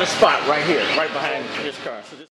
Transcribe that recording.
got a spot right here, right behind